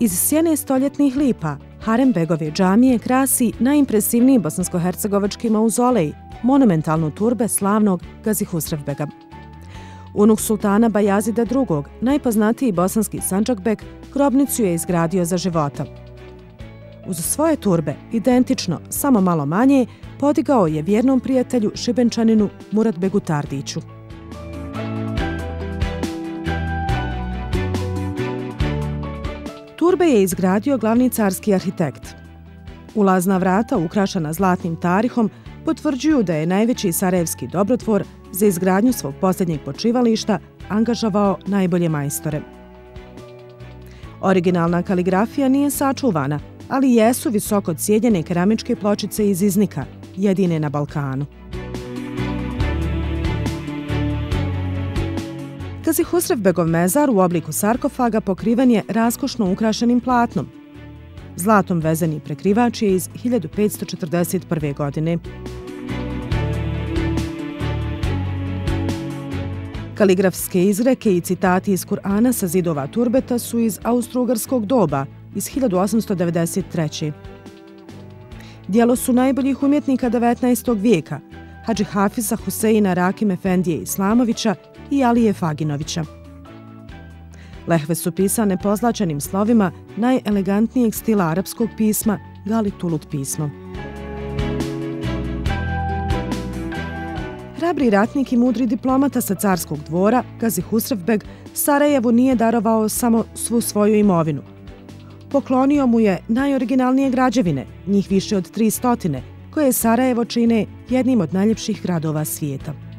Iz sjene stoljetnih lipa, Harembegove džamije krasi najimpresivniji bosansko-hercegovački mauzolej, monumentalnu turbe slavnog Gazi Husrev-bega. Unuk sultana Bajazida II, najpoznatiji bosanski Sandžakbek, grobnicu je izgradio za života. Uz svoje turbe, identično, samo malo manje, podigao je vjernom prijatelju Šibenčaninu Muradbegu Tardiću. Turbe je izgradio glavni carski arhitekt. Ulazna vrata, ukrašena zlatnim tarihom, potvrđuju da je najveći sarajevski dobrotvor za izgradnju svog posljednjeg počivališta angažavao najbolje majstore. Originalna kaligrafija nije sačuvana, ali jesu visoko cijenjene keramičke pločice iz Iznika, jedine na Balkanu. Gazi Husrev-begov mezar u obliku sarkofaga pokriven je raskošno ukrašenim platnom. Zlatom vezani prekrivač je iz 1541. godine. Kaligrafske izreke i citati iz Kur'ana sa zidova turbeta su iz austrougarskog doba, iz 1893. Djelo su najboljih umjetnika 19. vijeka, Ađi Hafiza Husejina Rakim Efendije Islamovića i Alije Faginovića. Lehve su pisane pozlaćenim slovima najelegantnijeg stila arapskog pisma, Galitulut pismo. Hrabri ratnik i mudri diplomata sa carskog dvora, Gazi Husrev-beg, Sarajevu nije darovao samo svu svoju imovinu. Poklonio mu je najoriginalnije građevine, njih više od 300, koje Sarajevo čine jednim od najljepših gradova svijeta.